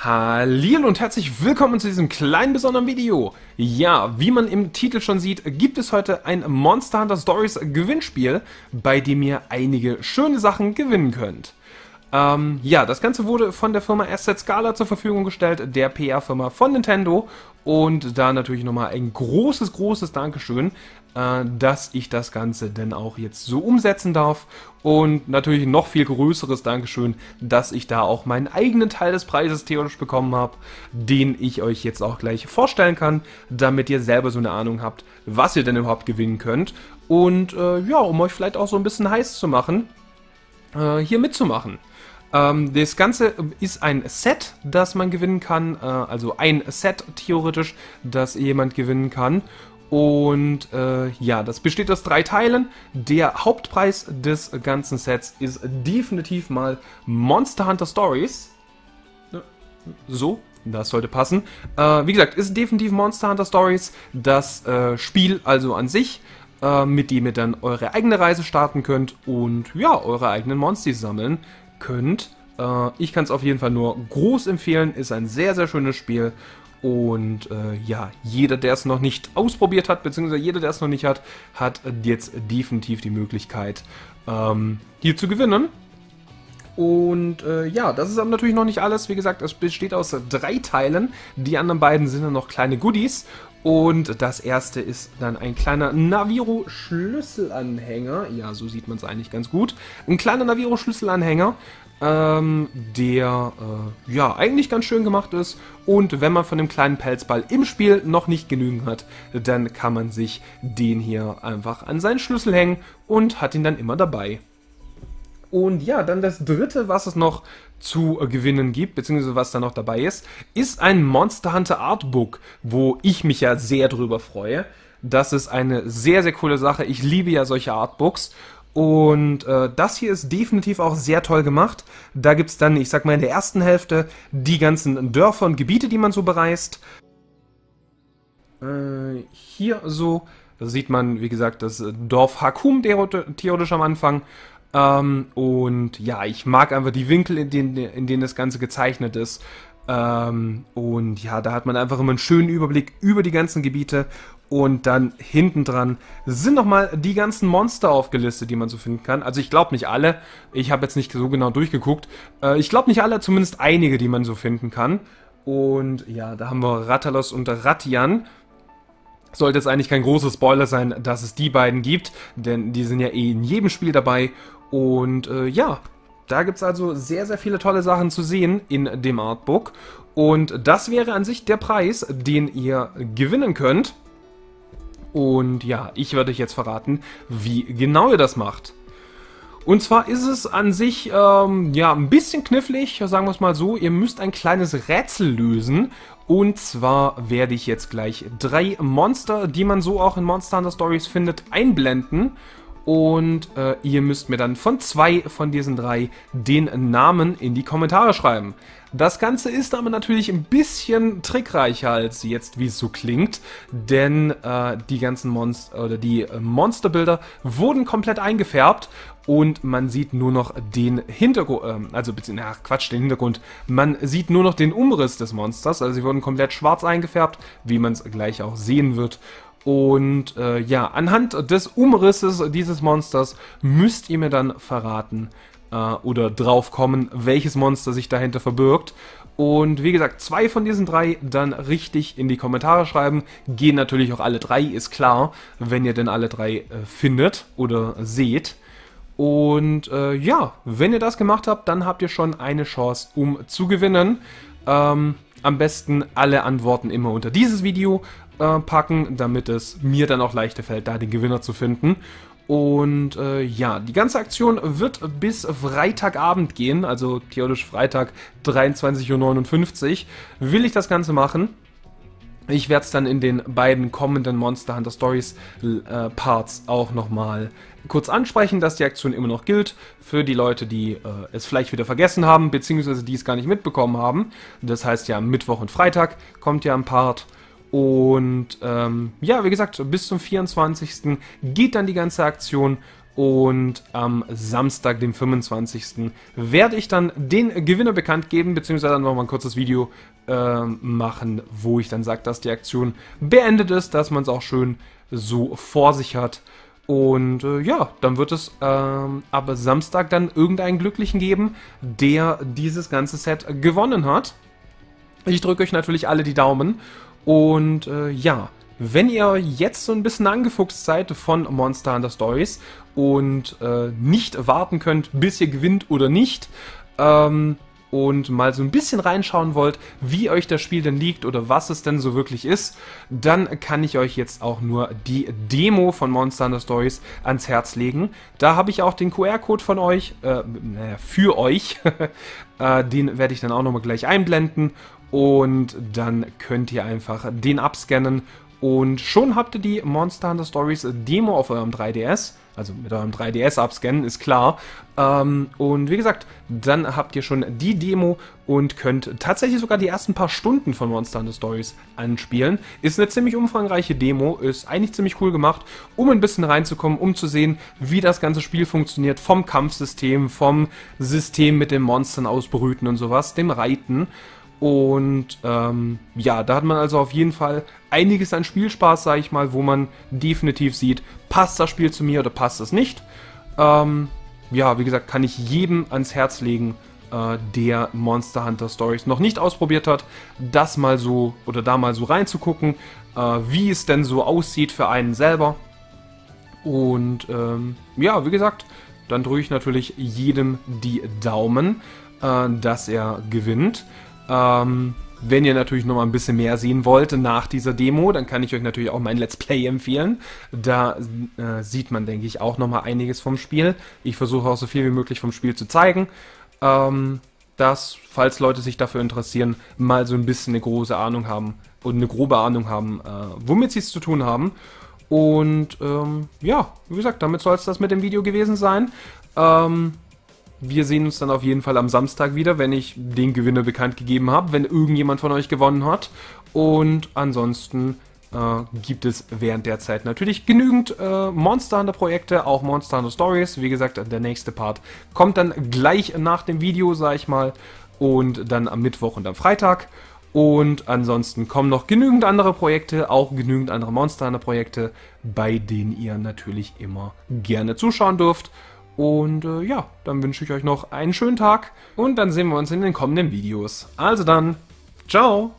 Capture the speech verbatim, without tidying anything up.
Hallihallo und herzlich willkommen zu diesem kleinen besonderen Video. Ja, wie man im Titel schon sieht, gibt es heute ein Monster Hunter Stories Gewinnspiel, bei dem ihr einige schöne Sachen gewinnen könnt. Ähm, ja, das Ganze wurde von der Firma S Z Scala zur Verfügung gestellt, der P R-Firma von Nintendo. Und da natürlich nochmal ein großes, großes Dankeschön, äh, dass ich das Ganze denn auch jetzt so umsetzen darf. Und natürlich noch viel größeres Dankeschön, dass ich da auch meinen eigenen Teil des Preises theoretisch bekommen habe, den ich euch jetzt auch gleich vorstellen kann, damit ihr selber so eine Ahnung habt, was ihr denn überhaupt gewinnen könnt. Und äh, ja, um euch vielleicht auch so ein bisschen heiß zu machen, äh, hier mitzumachen. Das Ganze ist ein Set, das man gewinnen kann, also ein Set theoretisch, das jemand gewinnen kann. Und äh, ja, das besteht aus drei Teilen. Der Hauptpreis des ganzen Sets ist definitiv mal Monster Hunter Stories. So, das sollte passen. Äh, wie gesagt, ist definitiv Monster Hunter Stories, das äh, Spiel also an sich, äh, mit dem ihr dann eure eigene Reise starten könnt und ja, eure eigenen Monsties sammeln könnt. Äh, ich kann es auf jeden Fall nur groß empfehlen, ist ein sehr, sehr schönes Spiel und äh, ja, jeder, der es noch nicht ausprobiert hat, beziehungsweise jeder, der es noch nicht hat, hat jetzt definitiv die Möglichkeit, ähm, hier zu gewinnen. Und äh, ja, das ist aber natürlich noch nicht alles. Wie gesagt, es besteht aus drei Teilen. Die anderen beiden sind dann noch kleine Goodies. Und das erste ist dann ein kleiner Naviro-Schlüsselanhänger. Ja, so sieht man es eigentlich ganz gut. Ein kleiner Naviro-Schlüsselanhänger, ähm, der äh, ja eigentlich ganz schön gemacht ist. Und wenn man von dem kleinen Pelzball im Spiel noch nicht genügend hat, dann kann man sich den hier einfach an seinen Schlüssel hängen und hat ihn dann immer dabei. Und ja, dann das dritte, was es noch zu gewinnen gibt, beziehungsweise was da noch dabei ist, ist ein Monster Hunter Artbook, wo ich mich ja sehr drüber freue. Das ist eine sehr, sehr coole Sache. Ich liebe ja solche Artbooks. Und äh, das hier ist definitiv auch sehr toll gemacht. Da gibt es dann, ich sag mal, in der ersten Hälfte die ganzen Dörfer und Gebiete, die man so bereist. Äh, hier so sieht man, wie gesagt, das Dorf Hakum theoretisch am Anfang. Ähm, und ja, ich mag einfach die Winkel, in denen, in denen das Ganze gezeichnet ist. Ähm, und ja, da hat man einfach immer einen schönen Überblick über die ganzen Gebiete. Und dann hinten dran sind nochmal die ganzen Monster aufgelistet, die man so finden kann. Also ich glaube nicht alle. Ich habe jetzt nicht so genau durchgeguckt. Äh, ich glaube nicht alle, zumindest einige, die man so finden kann. Und ja, da haben wir Rathalos und Rathian. Sollte es eigentlich kein großer Spoiler sein, dass es die beiden gibt, denn die sind ja eh in jedem Spiel dabei. Und äh, ja, da gibt es also sehr, sehr viele tolle Sachen zu sehen in dem Artbook. Und das wäre an sich der Preis, den ihr gewinnen könnt. Und ja, ich werde euch jetzt verraten, wie genau ihr das macht. Und zwar ist es an sich ähm, ja ein bisschen knifflig, sagen wir es mal so. Ihr müsst ein kleines Rätsel lösen. Und zwar werde ich jetzt gleich drei Monster, die man so auch in Monster Hunter Stories findet, einblenden. Und äh, ihr müsst mir dann von zwei von diesen drei den Namen in die Kommentare schreiben. Das Ganze ist aber natürlich ein bisschen trickreicher als jetzt, wie es so klingt. Denn äh, die ganzen Monster oder die Monsterbilder wurden komplett eingefärbt. Und man sieht nur noch den Hintergrund, also beziehungsweise, ach Quatsch, den Hintergrund, man sieht nur noch den Umriss des Monsters, also sie wurden komplett schwarz eingefärbt, wie man es gleich auch sehen wird. Und äh, ja, anhand des Umrisses dieses Monsters müsst ihr mir dann verraten äh, oder drauf kommen, welches Monster sich dahinter verbirgt. Und wie gesagt, zwei von diesen drei dann richtig in die Kommentare schreiben. Gehen natürlich auch alle drei, ist klar, wenn ihr denn alle drei äh, findet oder seht. Und äh, ja, wenn ihr das gemacht habt, dann habt ihr schon eine Chance, um zu gewinnen. Ähm, am besten alle Antworten immer unter dieses Video äh, packen, damit es mir dann auch leichter fällt, da den Gewinner zu finden. Und äh, ja, die ganze Aktion wird bis Freitagabend gehen, also theoretisch Freitag dreiundzwanzig Uhr neunundfünfzig will ich das Ganze machen. Ich werde es dann in den beiden kommenden Monster Hunter Stories äh, Parts auch nochmal kurz ansprechen, dass die Aktion immer noch gilt für die Leute, die äh, es vielleicht wieder vergessen haben, beziehungsweise die es gar nicht mitbekommen haben. Das heißt ja, Mittwoch und Freitag kommt ja ein Part. Und ähm, ja, wie gesagt, bis zum vierundzwanzigsten geht dann die ganze Aktion. Und am Samstag, dem fünfundzwanzigsten werde ich dann den Gewinner bekannt geben, beziehungsweise dann nochmal ein kurzes Video äh, machen, wo ich dann sage, dass die Aktion beendet ist, dass man es auch schön so vor sich hat. Und äh, ja, dann wird es ähm, ab Samstag dann irgendeinen Glücklichen geben, der dieses ganze Set gewonnen hat. Ich drücke euch natürlich alle die Daumen. Und äh, ja, wenn ihr jetzt so ein bisschen angefuchst seid von Monster Hunter Stories und äh, nicht warten könnt, bis ihr gewinnt oder nicht, ähm, und mal so ein bisschen reinschauen wollt, wie euch das Spiel denn liegt oder was es denn so wirklich ist, dann kann ich euch jetzt auch nur die Demo von Monster Hunter Stories ans Herz legen. Da habe ich auch den Q R-Code von euch, äh, naja, für euch, äh, den werde ich dann auch nochmal gleich einblenden und dann könnt ihr einfach den abscannen. Und schon habt ihr die Monster Hunter Stories Demo auf eurem drei D S, also mit eurem drei D S abscannen, ist klar. Ähm, und wie gesagt, dann habt ihr schon die Demo und könnt tatsächlich sogar die ersten paar Stunden von Monster Hunter Stories anspielen. Ist eine ziemlich umfangreiche Demo, ist eigentlich ziemlich cool gemacht, um ein bisschen reinzukommen, um zu sehen, wie das ganze Spiel funktioniert, vom Kampfsystem, vom System mit den Monstern ausbrüten und sowas, dem Reiten. Und ähm, ja, da hat man also auf jeden Fall einiges an Spielspaß, sage ich mal, wo man definitiv sieht, passt das Spiel zu mir oder passt es nicht. Ähm, ja, wie gesagt, kann ich jedem ans Herz legen, äh, der Monster Hunter Stories noch nicht ausprobiert hat, das mal so oder da mal so reinzugucken, äh, wie es denn so aussieht für einen selber. Und ähm, ja, wie gesagt, dann drücke ich natürlich jedem die Daumen, äh, dass er gewinnt. Ähm, wenn ihr natürlich noch mal ein bisschen mehr sehen wollt nach dieser Demo, dann kann ich euch natürlich auch mein Let's Play empfehlen. Da äh, sieht man, denke ich, auch noch mal einiges vom Spiel. Ich versuche auch so viel wie möglich vom Spiel zu zeigen. Ähm, dass, falls Leute sich dafür interessieren, mal so ein bisschen eine große Ahnung haben und eine grobe Ahnung haben, äh, womit sie es zu tun haben. Und ähm, ja, wie gesagt, damit soll es das mit dem Video gewesen sein. Ähm... Wir sehen uns dann auf jeden Fall am Samstag wieder, wenn ich den Gewinner bekannt gegeben habe, wenn irgendjemand von euch gewonnen hat. Und ansonsten äh, gibt es während der Zeit natürlich genügend äh, Monster Hunter Projekte, auch Monster Hunter Stories. Wie gesagt, der nächste Part kommt dann gleich nach dem Video, sag ich mal, und dann am Mittwoch und am Freitag. Und ansonsten kommen noch genügend andere Projekte, auch genügend andere Monster Hunter Projekte, bei denen ihr natürlich immer gerne zuschauen dürft. Und äh, ja, dann wünsche ich euch noch einen schönen Tag und dann sehen wir uns in den kommenden Videos. Also dann, ciao!